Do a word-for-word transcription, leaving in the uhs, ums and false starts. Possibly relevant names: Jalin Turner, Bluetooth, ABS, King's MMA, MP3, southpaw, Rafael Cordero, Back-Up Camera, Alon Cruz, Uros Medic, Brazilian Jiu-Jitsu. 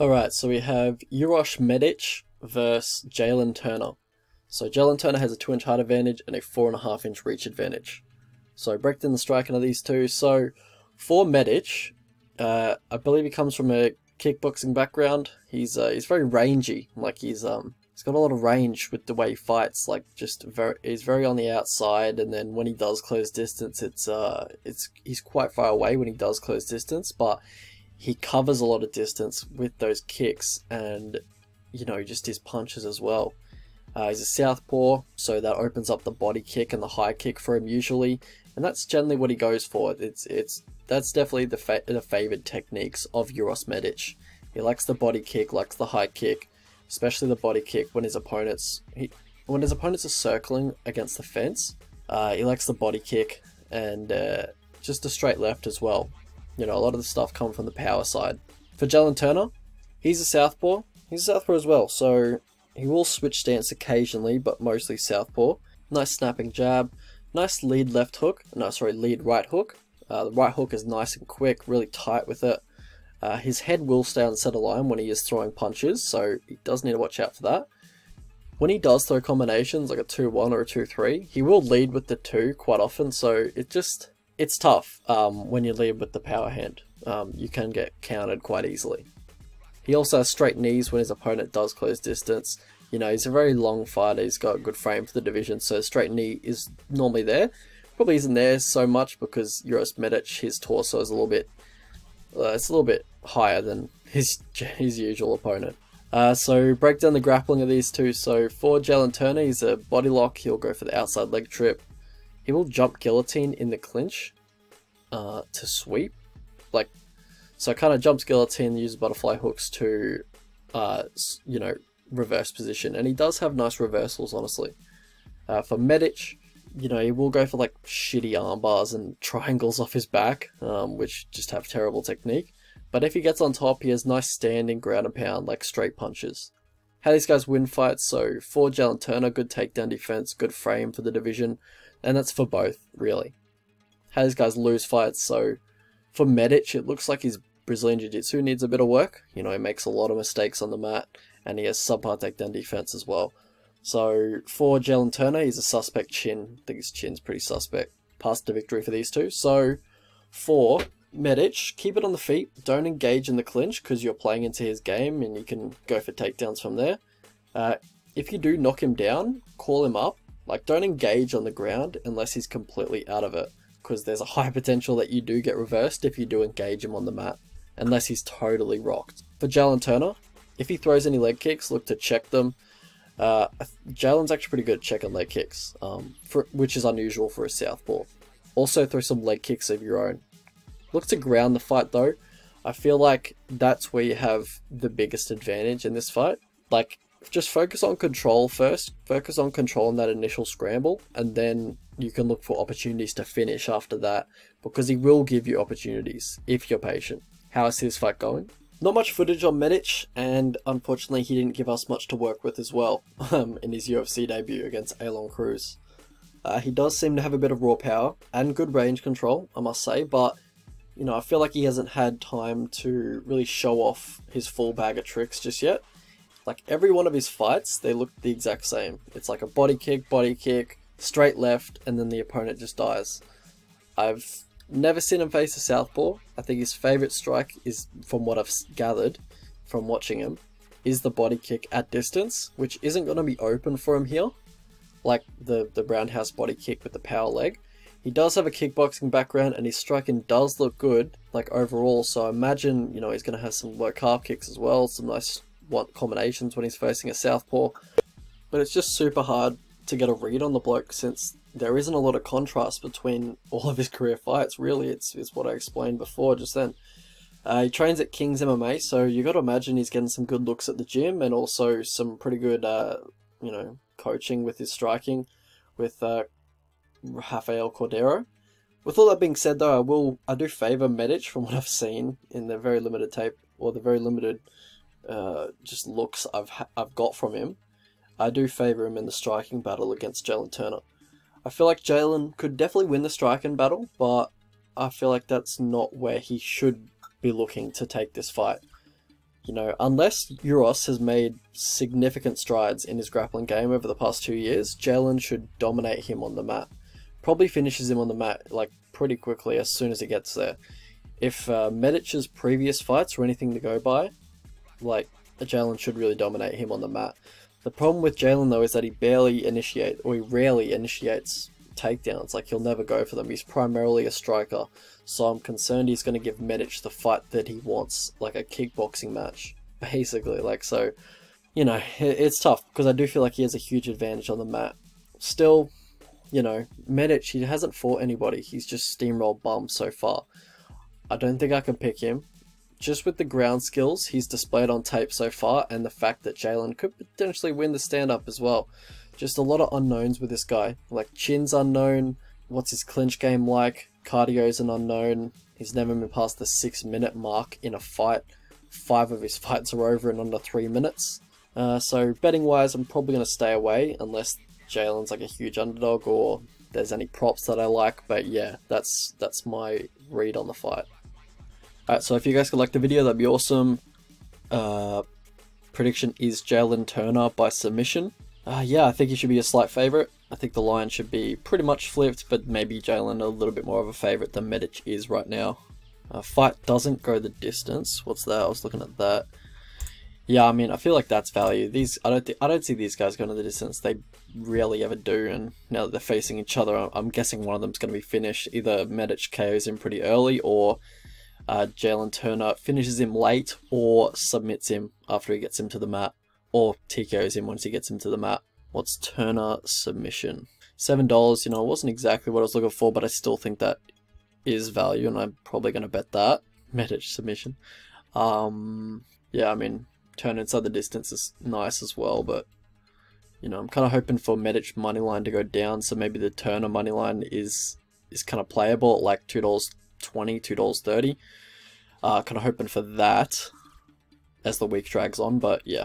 Alright, so we have Uros Medic versus Jalin Turner. So Jalin Turner has a two inch height advantage and a four point five inch reach advantage. So break down the striking of these two. So for Medic, uh, I believe he comes from a kickboxing background. He's uh, he's very rangy. Like he's um he's got a lot of range with the way he fights. Like just very he's very on the outside, and then when he does close distance, it's uh it's he's quite far away when he does close distance, but he covers a lot of distance with those kicks and, you know, just his punches as well. Uh, he's a southpaw, so that opens up the body kick and the high kick for him usually, and that's generally what he goes for. It's it's that's definitely the fa the favoured techniques of Uros Medic. He likes the body kick, likes the high kick, especially the body kick when his opponents he, when his opponents are circling against the fence. Uh, he likes the body kick and uh, just a straight left as well. You know, a lot of the stuff comes from the power side. For Jalin Turner, he's a southpaw. He's a southpaw as well, so he will switch stance occasionally, but mostly southpaw. Nice snapping jab, nice lead left hook, no, sorry, lead right hook. Uh, the right hook is nice and quick, really tight with it. Uh, his head will stay on center line when he is throwing punches, so he does need to watch out for that. When he does throw combinations, like a two one or a two three, he will lead with the two quite often, so it just... It's tough um, when you lead with the power hand. Um, you can get countered quite easily. He also has straight knees when his opponent does close distance. You know, he's a very long fighter. He's got a good frame for the division, so straight knee is normally there. Probably isn't there so much because Uros Medic, his torso is a little bit, uh, it's a little bit higher than his his usual opponent. Uh, so break down the grappling of these two. So for Jalin Turner, he's a body lock. He'll go for the outside leg trip. He will jump guillotine in the clinch uh, to sweep, like so. Kind of jumps guillotine, uses butterfly hooks to, uh, you know, reverse position, and he does have nice reversals, honestly. Uh, for Medic, you know, he will go for like shitty arm bars and triangles off his back, um, which just have terrible technique. But if he gets on top, he has nice standing ground and pound, like straight punches. How these guys win fights? So for Jalin Turner, good takedown defense, good frame for the division. And that's for both, really. How these guys lose fights, so for Medic, it looks like his Brazilian Jiu-Jitsu needs a bit of work. You know, he makes a lot of mistakes on the mat, and he has subpar takedown defense as well. So for Jalin Turner, he's a suspect chin. I think his chin's pretty suspect. Pass to victory for these two. So for Medic, keep it on the feet. Don't engage in the clinch, because you're playing into his game, and you can go for takedowns from there. Uh, if you do knock him down, call him up. Like, don't engage on the ground unless he's completely out of it, because there's a high potential that you do get reversed if you do engage him on the mat, unless he's totally rocked. For Jalin Turner, if he throws any leg kicks, look to check them. Uh, Jalen's actually pretty good at checking leg kicks, um, for, which is unusual for a southpaw. Also throw some leg kicks of your own. Look to ground the fight though. I feel like that's where you have the biggest advantage in this fight. Like, just focus on control first, focus on controlling that initial scramble, and then you can look for opportunities to finish after that, because he will give you opportunities if you're patient. How is his fight going? Not much footage on Medic, and unfortunately he didn't give us much to work with as well um, in his U F C debut against Alon Cruz. Uh, he does seem to have a bit of raw power and good range control, I must say, but you know, I feel like he hasn't had time to really show off his full bag of tricks just yet. Like, every one of his fights, they look the exact same. It's like a body kick, body kick, straight left, and then the opponent just dies. I've never seen him face a southpaw. I think his favourite strike is, from what I've gathered from watching him, is the body kick at distance, which isn't going to be open for him here. Like the, the roundhouse body kick with the power leg. He does have a kickboxing background, and his striking does look good, like overall, so I imagine, you know, he's going to have some low calf kicks as well, some nice... want combinations when he's facing a southpaw, but it's just super hard to get a read on the bloke since there isn't a lot of contrast between all of his career fights, really. It's, it's what I explained before just then. Uh, he trains at King's M M A, so you got to imagine he's getting some good looks at the gym and also some pretty good uh, you know, coaching with his striking with uh, Rafael Cordero. With all that being said though, I will I do favour Medic from what I've seen in the very limited tape, or the very limited Uh, just looks I've ha I've got from him. I do favour him in the striking battle against Jalin Turner. I feel like Jalin could definitely win the striking battle, but I feel like that's not where he should be looking to take this fight. You know, unless Uros has made significant strides in his grappling game over the past two years, Jalin should dominate him on the mat. Probably finishes him on the mat, like, pretty quickly as soon as he gets there. If uh, Medic's previous fights were anything to go by, like, Jalin should really dominate him on the mat. The problem with Jalin, though, is that he barely initiates, or he rarely initiates takedowns. Like, he'll never go for them. He's primarily a striker, so I'm concerned he's going to give Medic the fight that he wants, like a kickboxing match, basically. Like, so, you know, it's tough, because I do feel like he has a huge advantage on the mat. Still, you know, Medic, he hasn't fought anybody. He's just steamrolled bums so far. I don't think I can pick him. Just with the ground skills he's displayed on tape so far, and the fact that Jalin could potentially win the stand-up as well. Just a lot of unknowns with this guy. Like, chin's unknown, what's his clinch game like, cardio's an unknown, he's never been past the six minute mark in a fight, five of his fights are over in under three minutes. Uh, so betting wise, I'm probably going to stay away unless Jalen's like a huge underdog or there's any props that I like, but yeah, that's, that's my read on the fight. Alright, so if you guys could like the video, that'd be awesome. Uh, prediction is Jalin Turner by submission. Uh, yeah, I think he should be a slight favourite. I think the line should be pretty much flipped, but maybe Jalin a little bit more of a favourite than Medic is right now. Uh, fight doesn't go the distance. What's that? I was looking at that. Yeah, I mean, I feel like that's value. These, I don't, I don't see these guys going to the distance. They rarely ever do, and now that they're facing each other, I'm, I'm guessing one of them's going to be finished. Either Medic K Os him pretty early, or uh, Jalin Turner finishes him late, or submits him after he gets him to the mat. Or T K Os him once he gets him to the mat. What's Turner submission? seven dollars, you know, it wasn't exactly what I was looking for, but I still think that is value, and I'm probably going to bet that. Medic submission. Um, yeah, I mean, Turner inside the distance is nice as well, but, you know, I'm kind of hoping for Medic moneyline to go down, so maybe the Turner moneyline is is kind of playable at like two dollars twenty, two dollars thirty. Uh, kind of hoping for that as the week drags on, but yeah.